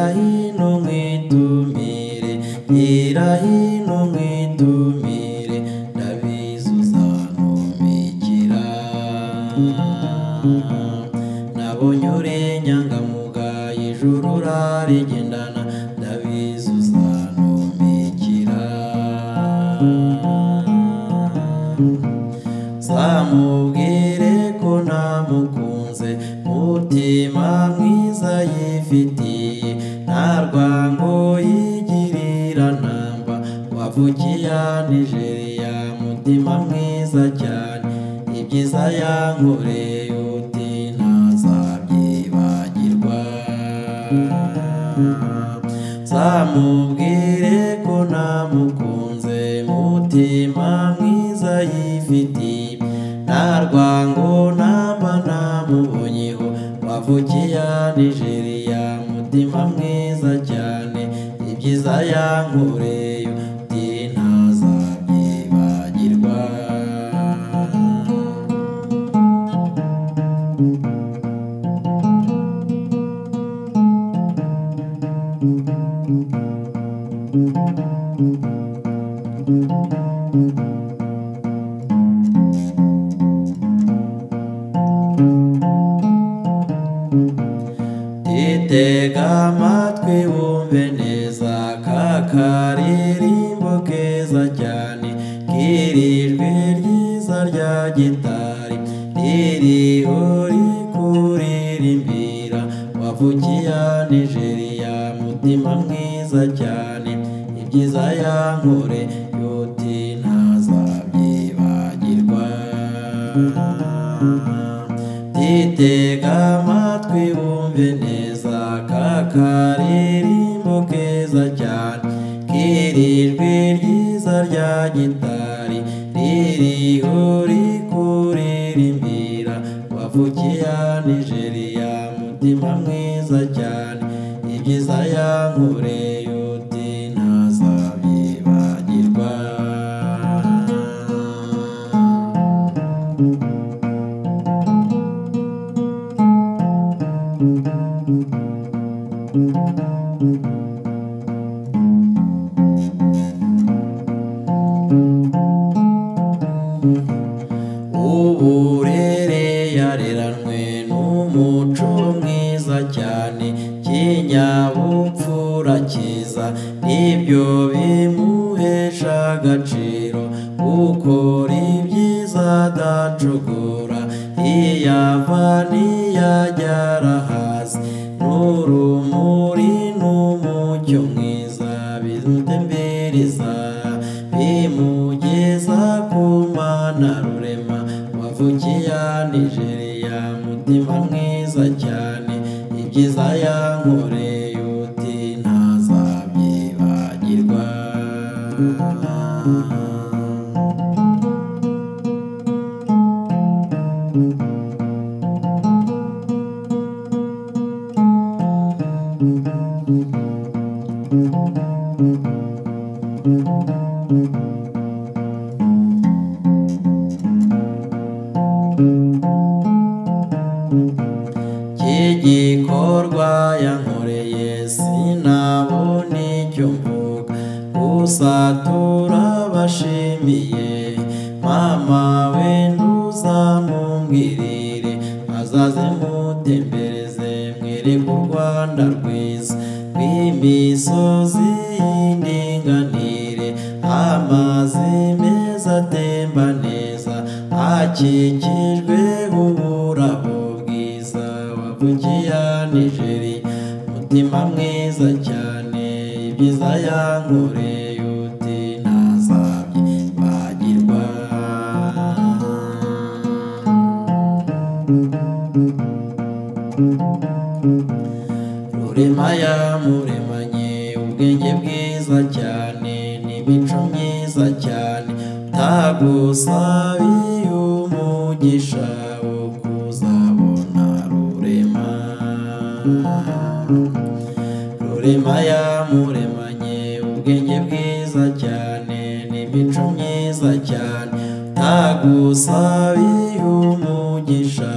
hino ngitumire ndabizuza numikira nabonye urenyanga mugaye ijuru rarigendana ndabizuza numikira samubwire ko namukunze mutima mwiza yifitiye ntarwango Vujiya Nigeria mutima mwiza cyane ibyiza yankoreye uti ntazabyibagirwa samubwire ko namukunze mutima mwiza yifitiye ntarwango namba namubonyeho wavugiya Nigeria mutima mwiza cyane ibyiza yankoreye Tega amatwi wumve neza kakaririmbo keza cyane kirijwe ryiza rya gitari ririho rikuririmbira wavugiya Nigeria mutima mwiza cyane ibyiza yankore yoti ntazabyibagirwa titega amatwi wumve neza kakaririmbo keza cyane kirijwe ryiza rya gitari ririho rikuririmbira wavugiya Nigeria mutima mwiza cyane ibyiza yankoreye uti ntazabyibagirwa uburere yareranwe n'umuco mwiza cyane kinyabupfura cyiza nibyo bimuhesha agaciro ukora ibyiza adacogora iyava niyajyara hasi n'urumuri n'umucyo mwiza bimutembereza bimugeza ku Mana rurema wavugiya Nigeria mutima mwiza cyane ibyiza yankoreye uti ntazabyibagirwa igikorwa yankoreye sinabona icyo mvuga gusa turabashimiye mama we ntuzamubwirire azaze mutembereze mwereke u Rwanda rwiza rw'imisozi y'indinganire amazi meza atemba neza akikijwe uburabo wavugiya Nigeria mutima mwiza cyane ibyiza yankoreye uti ntazabyibagirwa Rurema yamuremanye ubwenge bwiza cyane n'imico myiza cyane tagusabiye umugisha Rurema yamuremanye ubwenge bwiza cyane n'imico myiza cyane tagusabiye umugisha